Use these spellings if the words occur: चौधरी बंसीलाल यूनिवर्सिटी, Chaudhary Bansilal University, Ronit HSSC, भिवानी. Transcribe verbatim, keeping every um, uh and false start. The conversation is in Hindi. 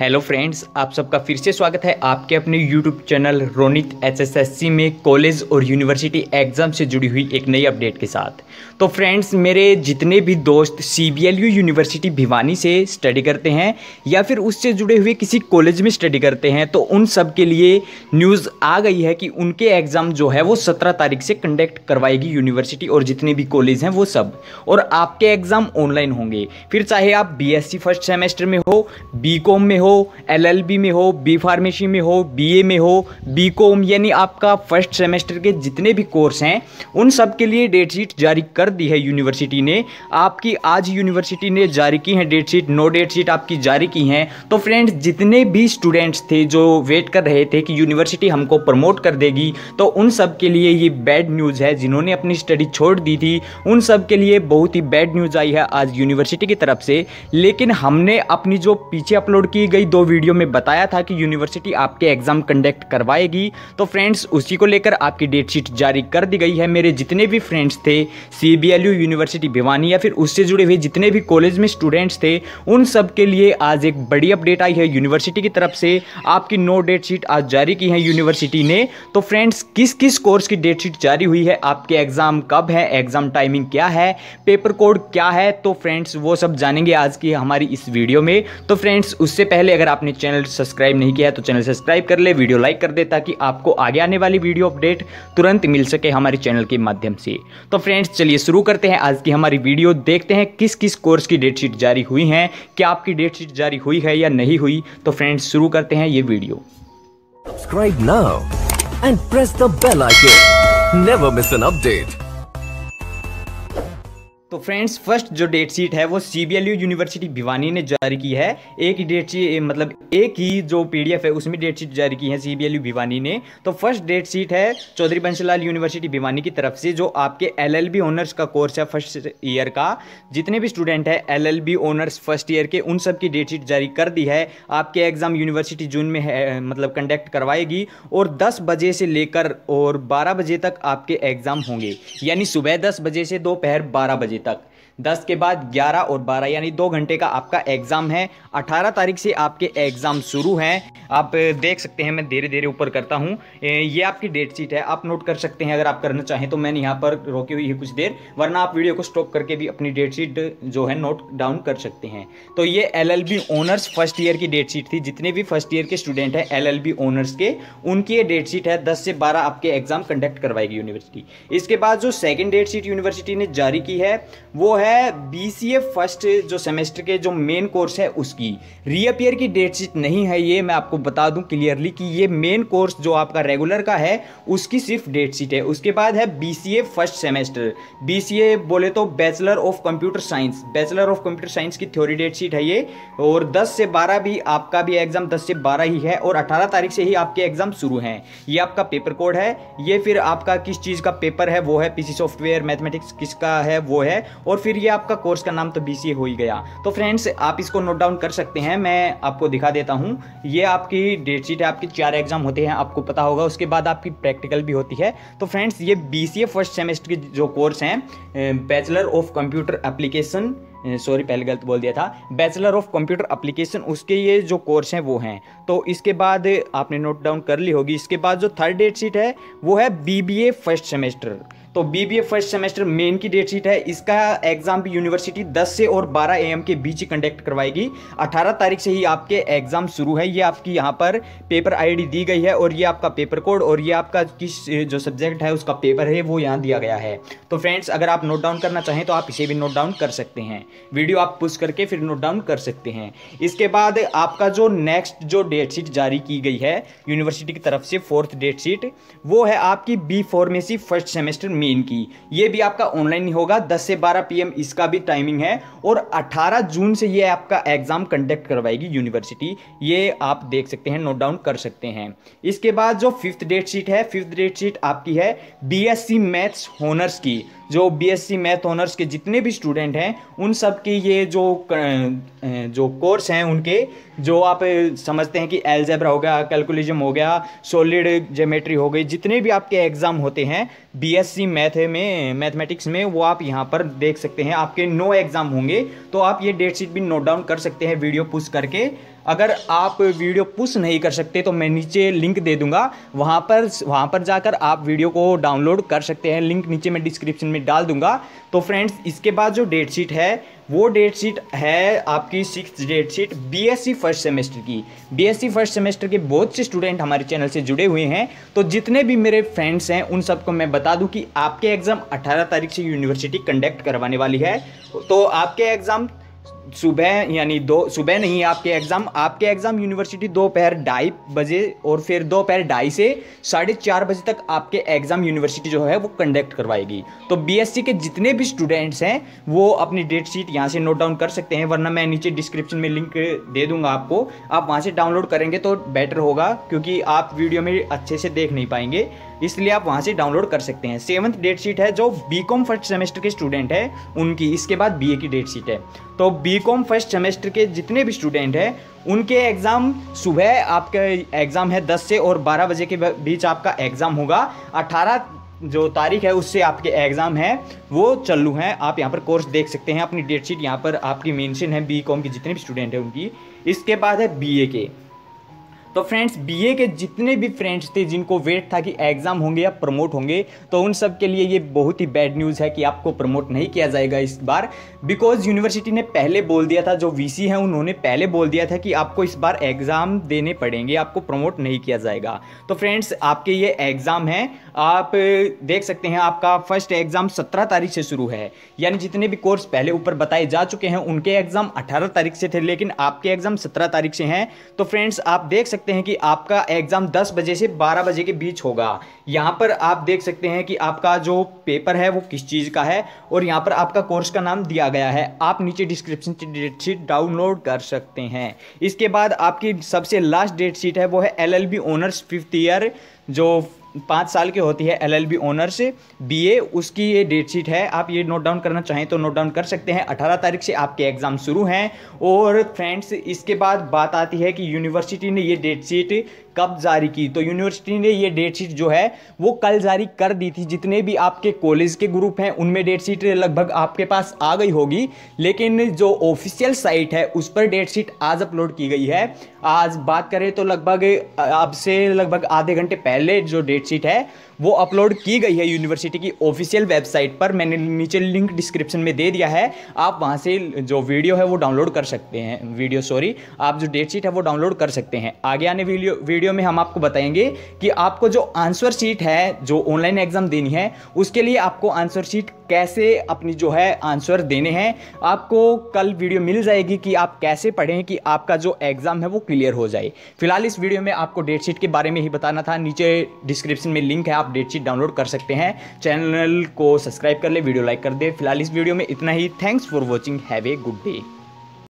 हेलो फ्रेंड्स, आप सबका फिर से स्वागत है आपके अपने YouTube channel Ronit H S S C में कॉलेज और यूनिवर्सिटी एग्ज़ाम से जुड़ी हुई एक नई अपडेट के साथ। तो फ्रेंड्स, मेरे जितने भी दोस्त C B L U university भिवानी से स्टडी करते हैं या फिर उससे जुड़े हुए किसी कॉलेज में स्टडी करते हैं, तो उन सब के लिए न्यूज़ आ गई है कि उनके एग्ज़ाम जो है वो सत्रह तारीख से कंडक्ट करवाएगी यूनिवर्सिटी और जितने भी कॉलेज हैं वो सब, और आपके एग्ज़ाम ऑनलाइन होंगे। फिर चाहे आप B S C first semester में हो, बी कॉम में हो, एल एल बी में हो, बी फार्मेसी में हो, बी ए में हो, बी कॉम, यानी आपका फर्स्ट सेमेस्टर के जितने भी कोर्स हैं उन सब के लिए डेट शीट जारी कर दी है यूनिवर्सिटी ने। आपकी आज यूनिवर्सिटी ने जारी की है डेट शीट, नौ डेट शीट आपकी जारी की हैं। तो फ्रेंड्स, जितने भी स्टूडेंट्स थे जो वेट कर रहे थे कि यूनिवर्सिटी हमको प्रमोट कर देगी, तो उन सब के लिए ये बैड न्यूज़ है। जिन्होंने अपनी स्टडी छोड़ दी थी उन सब के लिए बहुत ही बैड न्यूज़ आई है आज यूनिवर्सिटी की तरफ से। लेकिन हमने अपनी जो पीछे अपलोड की गई दो वीडियो में बताया था कि यूनिवर्सिटी आपके एग्जाम कंडक्ट करवाएगी, तो फ्रेंड्स उसी को लेकर आपकी डेट शीट जारी कर दी गई है। मेरे जितने भी फ्रेंड्स थे C B L U university भिवानी या फिर उससे जुड़े हुए जितने भी कॉलेज में स्टूडेंट्स थे उन सब के लिए आज एक बड़ी अपडेट आई है यूनिवर्सिटी की तरफ से। आपकी नो डेट शीट आज जारी की है यूनिवर्सिटी ने। तो फ्रेंड्स, किस किस कोर्स की डेट शीट जारी हुई है, आपके एग्जाम कब है, एग्जाम टाइमिंग क्या है, पेपर कोड क्या है, तो फ्रेंड्स वो सब जानेंगे आज की हमारी इस वीडियो में। तो फ्रेंड्स, उससे पहले अगर आपने चैनल सब्सक्राइब नहीं किया है तो चैनल सब्सक्राइब कर ले, वीडियो लाइक कर दे ताकि आपको आगे आने वाली वीडियो अपडेट तुरंत मिल सके हमारे चैनल के माध्यम से। तो फ्रेंड्स, चलिए शुरू करते हैं आज की हमारी वीडियो। देखते हैं किस किस कोर्स की डेट शीट जारी हुई हैं, क्या आपकी डेट शीट जारी हुई है या नहीं हुई। तो फ्रेंड्स, शुरू करते हैं ये video. Subscribe now and press the bell icon, never miss an update. तो फ्रेंड्स, फर्स्ट जो डेट शीट है वो C B L U university भिवानी ने जारी की है। एक ही डेट शीट, मतलब एक ही जो पी डी एफ है उसमें डेट शीट जारी की है C B L U भिवानी ने। तो फर्स्ट डेट शीट है चौधरी बंसीलाल यूनिवर्सिटी भिवानी की तरफ से, जो आपके एल एल बी ऑनर्स का कोर्स है फर्स्ट ईयर का। जितने भी स्टूडेंट है L L B honours first year के उन सब की डेट शीट जारी कर दी है। आपके एग्ज़ाम यूनिवर्सिटी जून में है, मतलब कंडक्ट करवाएगी, और दस बजे से लेकर और बारह बजे तक आपके एग्ज़ाम होंगे, यानी सुबह दस बजे से दोपहर बारह बजे तक। दस के बाद ग्यारह और बारह, यानी दो घंटे का आपका एग्ज़ाम है। अठारह तारीख से आपके एग्ज़ाम शुरू हैं। आप देख सकते हैं, मैं धीरे धीरे ऊपर करता हूं। ये आपकी डेट शीट है, आप नोट कर सकते हैं अगर आप करना चाहें तो। मैंने यहां पर रोकी हुई है कुछ देर, वरना आप वीडियो को स्टॉप करके भी अपनी डेट शीट जो है नोट डाउन कर सकते हैं। तो ये L L B honours first year की डेट शीट थी। जितने भी फर्स्ट ईयर के स्टूडेंट हैं एल एल बी ऑनर्स के, उनकी ये डेट शीट है। दस से बारह आपके एग्ज़ाम कंडक्ट करवाएगी यूनिवर्सिटी। इसके बाद जो सेकेंड डेट शीट यूनिवर्सिटी ने जारी की है वो है बी सी ए फर्स्ट जो सेमेस्टर के जो मेन कोर्स है उसकी रीअपियर की डेट शीट नहीं है ये। मैं आपको बता दूं क्लियरली कि ये मेन कोर्स जो आपका रेगुलर का है उसकी सिर्फ डेट शीट है। उसके बाद है B C A first semester. B C A बोले तो bachelor of computer science, bachelor of computer science की थ्योरी डेट शीट है ये। और दस से बारह भी आपका भी एग्जाम दस से बारह ही है, और अठारह तारीख से ही आपके एग्जाम शुरू हैं। ये आपका पेपर कोड है। ये फिर आपका किस चीज़ का पेपर है वो है पी सी सॉफ्टवेयर, मैथमेटिक्स किसका है वो है, और फिर ये आपका कोर्स का नाम तो बी सी ए हो ही गया। तो फ्रेंड्स, आप इसको नोट डाउन कर सकते हैं, मैं आपको दिखा देता हूँ। ये आपकी डेट शीट है। आपके चार एग्जाम होते हैं, आपको पता होगा। उसके बाद आपकी प्रैक्टिकल भी होती है। तो फ्रेंड्स, ये B C A first semester के जो कोर्स हैं bachelor of computer application, sorry पहले गलत बोल दिया था, बैचलर ऑफ कंप्यूटर एप्लीकेशन, उसके ये जो कोर्स हैं वो हैं। तो इसके बाद आपने नोट डाउन कर ली होगी। इसके बाद जो थर्ड डेट शीट है वो है B B A first semester. तो B B A first semester main की डेट शीट है। इसका एग्ज़ाम भी यूनिवर्सिटी दस से और बारह ए एम के बीच ही कंडक्ट करवाएगी। अठारह तारीख से ही आपके एग्ज़ाम शुरू है। ये आपकी यहाँ पर पेपर आई डी दी गई है, और ये आपका पेपर कोड, और ये आपका किस जो सब्जेक्ट है उसका पेपर है वो यहाँ दिया गया है। तो फ्रेंड्स, अगर आप नोट डाउन करना चाहें तो आप इसे भी नोट डाउन कर सकते हैं। वीडियो आप पुश करके फिर नोट डाउन कर सकते हैं। इसके बाद आपका जो नेक्स्ट जो डेट शीट जारी की गई है यूनिवर्सिटी की तरफ से फोर्थ डेट शीट, वो है आपकी B pharmacy first semester main की। ये भी आपका ऑनलाइन ही होगा। दस से बारह पी एम इसका भी टाइमिंग है, और अठारह जून से ये आपका एग्जाम कंडक्ट करवाएगी यूनिवर्सिटी। ये आप देख सकते हैं, नोट डाउन कर सकते हैं। इसके बाद जो फिफ्थ डेट शीट है, फिफ्थ डेट शीट आपकी है B S C maths honours की, जो बीएससी मैथ ऑनर्स के जितने भी स्टूडेंट हैं उन सब की ये जो जो कोर्स हैं उनके जो आप समझते हैं कि एल्जेब्रा हो गया, कैलकुलसम हो गया, सॉलिड ज्योमेट्री हो गई, जितने भी आपके एग्ज़ाम होते हैं बीएससी मैथ में मैथमेटिक्स में वो आप यहाँ पर देख सकते हैं। आपके नो एग्ज़ाम होंगे तो आप ये डेट शीट भी नोट डाउन कर सकते हैं वीडियो पुश करके। अगर आप वीडियो पुश नहीं कर सकते तो मैं नीचे लिंक दे दूंगा, वहाँ पर वहाँ पर जाकर आप वीडियो को डाउनलोड कर सकते हैं। लिंक नीचे मैं डिस्क्रिप्शन में डाल दूंगा। तो फ्रेंड्स इसके बाद जो डेट शीट है वो डेट शीट है आपकी sixth date sheet BSc first semester की। बीएससी फर्स्ट सेमेस्टर के बहुत से स्टूडेंट हमारे चैनल से जुड़े हुए हैं, तो जितने भी मेरे फ्रेंड्स हैं उन सबको मैं बता दूं कि आपके एग्ज़ाम अठारह तारीख से यूनिवर्सिटी कंडक्ट करवाने वाली है। तो आपके एग्ज़ाम सुबह यानी दो सुबह नहीं आपके एग्ज़ाम आपके एग्ज़ाम यूनिवर्सिटी दोपहर ढाई बजे और फिर दोपहर ढाई से साढ़े चार बजे तक आपके एग्ज़ाम यूनिवर्सिटी जो है वो कंडक्ट करवाएगी। तो बीएससी के जितने भी स्टूडेंट्स हैं वो अपनी डेट शीट यहाँ से नोट डाउन कर सकते हैं, वरना मैं नीचे डिस्क्रिप्शन में लिंक दे दूँगा आपको, आप वहाँ से डाउनलोड करेंगे तो बेटर होगा क्योंकि आप वीडियो में अच्छे से देख नहीं पाएंगे, इसलिए आप वहाँ से डाउनलोड कर सकते हैं। सेवन्थ डेट शीट है जो बी कॉम फर्स्ट सेमेस्टर के स्टूडेंट हैं उनकी, इसके बाद बी ए की डेट शीट है। तो बी कॉम फर्स्ट सेमेस्टर के जितने भी स्टूडेंट हैं उनके एग्ज़ाम सुबह आपका एग्ज़ाम है दस से और बारह बजे के बीच आपका एग्ज़ाम होगा। अठारह जो तारीख है उससे आपके एग्ज़ाम है वो चालू हैं। आप यहाँ पर कोर्स देख सकते हैं, अपनी डेट शीट यहाँ पर आपकी मेंशन है बी कॉम के जितने भी स्टूडेंट हैं उनकी। इसके बाद है बी ए के। तो फ्रेंड्स बीए के जितने भी फ्रेंड्स थे जिनको वेट था कि एग्ज़ाम होंगे या प्रमोट होंगे तो उन सब के लिए ये बहुत ही बैड न्यूज़ है कि आपको प्रमोट नहीं किया जाएगा इस बार, बिकॉज़ यूनिवर्सिटी ने पहले बोल दिया था, जो वीसी है उन्होंने पहले बोल दिया था कि आपको इस बार एग्ज़ाम देने पड़ेंगे, आपको प्रमोट नहीं किया जाएगा। तो फ्रेंड्स आपके ये एग्ज़ाम हैं, आप देख सकते हैं आपका फर्स्ट एग्ज़ाम सत्रह तारीख से शुरू है, यानी जितने भी कोर्स पहले ऊपर बताए जा चुके हैं उनके एग्ज़ाम अठारह तारीख से थे लेकिन आपके एग्ज़ाम सत्रह तारीख से हैं। तो फ्रेंड्स आप देख सकते हैं कि आपका एग्ज़ाम दस बजे से बारह बजे के बीच होगा। यहाँ पर आप देख सकते हैं कि आपका जो पेपर है वो किस चीज़ का है और यहाँ पर आपका कोर्स का नाम दिया गया है। आप नीचे डिस्क्रिप्शन से डेट शीट डाउनलोड कर सकते हैं। इसके बाद आपकी सबसे लास्ट डेट शीट है वो है L L B honours fifth year, जो पाँच साल की होती है L L B honours BA, उसकी ये डेट शीट है। आप ये नोट डाउन करना चाहें तो नोट डाउन कर सकते हैं। अठारह तारीख से आपके एग्ज़ाम शुरू हैं। और फ्रेंड्स इसके बाद बात आती है कि यूनिवर्सिटी ने ये डेट शीट कब जारी की, तो यूनिवर्सिटी ने ये डेट शीट जो है वो कल जारी कर दी थी। जितने भी आपके कॉलेज के ग्रुप हैं उनमें डेट शीट लगभग आपके पास आ गई होगी, लेकिन जो ऑफिशियल साइट है उस पर डेट शीट आज अपलोड की गई है। आज बात करें तो लगभग अब से लगभग आधे घंटे पहले जो डेट शीट है वो अपलोड की गई है यूनिवर्सिटी की ऑफिशियल वेबसाइट पर। मैंने नीचे लिंक डिस्क्रिप्शन में दे दिया है, आप वहाँ से जो वीडियो है वो डाउनलोड कर सकते हैं, वीडियो सॉरी आप जो डेट शीट है वो डाउनलोड कर सकते हैं। आगे आने वीडियो वीडियो में हम आपको बताएंगे कि आपको जो आंसर शीट है जो ऑनलाइन एग्जाम देनी है उसके लिए आपको आंसर शीट कैसे अपनी जो है आंसर देने हैं, आपको कल वीडियो मिल जाएगी कि आप कैसे पढ़ें कि आपका जो एग्ज़ाम है वो क्लियर हो जाए। फिलहाल इस वीडियो में आपको डेट शीट के बारे में ही बताना था। नीचे डिस्क्रिप्शन में लिंक है, आप डेट शीट डाउनलोड कर सकते हैं। चैनल को सब्सक्राइब कर ले, वीडियो लाइक कर दे। फिलहाल इस वीडियो में इतना ही। Thanks for watching, have a good day.